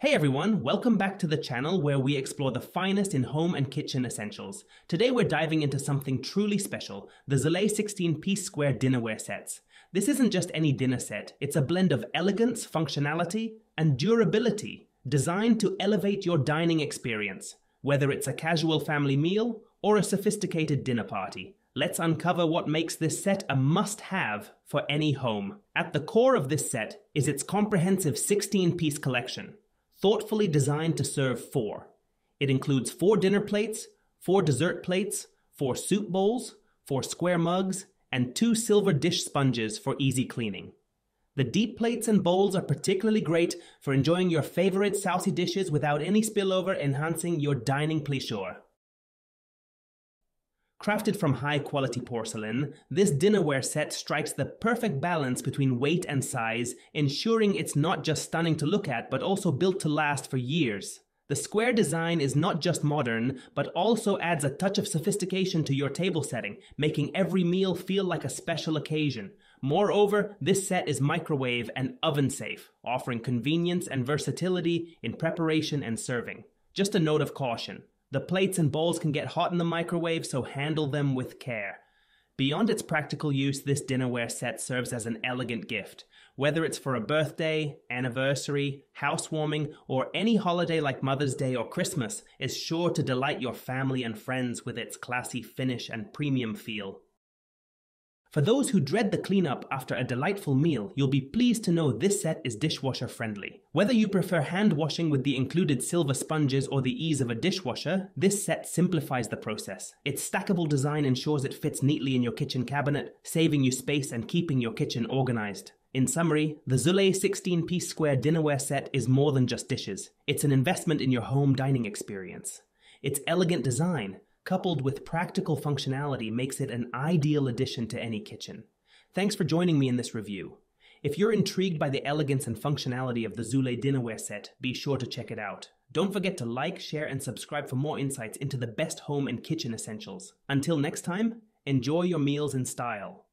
Hey everyone, welcome back to the channel where we explore the finest in home and kitchen essentials. Today we're diving into something truly special, the Zulay 16-piece square dinnerware sets. This isn't just any dinner set, it's a blend of elegance, functionality, and durability, designed to elevate your dining experience. Whether it's a casual family meal or a sophisticated dinner party, let's uncover what makes this set a must-have for any home. At the core of this set is its comprehensive 16-piece collection, thoughtfully designed to serve four. It includes 4 dinner plates, 4 dessert plates, 4 soup bowls, 4 square mugs, and 2 silver dish sponges for easy cleaning. The deep plates and bowls are particularly great for enjoying your favorite saucy dishes without any spillover, enhancing your dining pleasure. Crafted from high-quality porcelain, this dinnerware set strikes the perfect balance between weight and size, ensuring it's not just stunning to look at, but also built to last for years. The square design is not just modern, but also adds a touch of sophistication to your table setting, making every meal feel like a special occasion. Moreover, this set is microwave and oven-safe, offering convenience and versatility in preparation and serving. Just a note of caution. The plates and bowls can get hot in the microwave, so handle them with care. Beyond its practical use, this dinnerware set serves as an elegant gift. Whether it's for a birthday, anniversary, housewarming, or any holiday like Mother's Day or Christmas, it's sure to delight your family and friends with its classy finish and premium feel. For those who dread the cleanup after a delightful meal, you'll be pleased to know this set is dishwasher friendly. Whether you prefer hand washing with the included silver sponges or the ease of a dishwasher, this set simplifies the process. Its stackable design ensures it fits neatly in your kitchen cabinet, saving you space and keeping your kitchen organized. In summary, the Zulay 16-piece square dinnerware set is more than just dishes. It's an investment in your home dining experience. Its elegant design, coupled with practical functionality, makes it an ideal addition to any kitchen. Thanks for joining me in this review. If you're intrigued by the elegance and functionality of the Zulay dinnerware set, be sure to check it out. Don't forget to like, share, and subscribe for more insights into the best home and kitchen essentials. Until next time, enjoy your meals in style.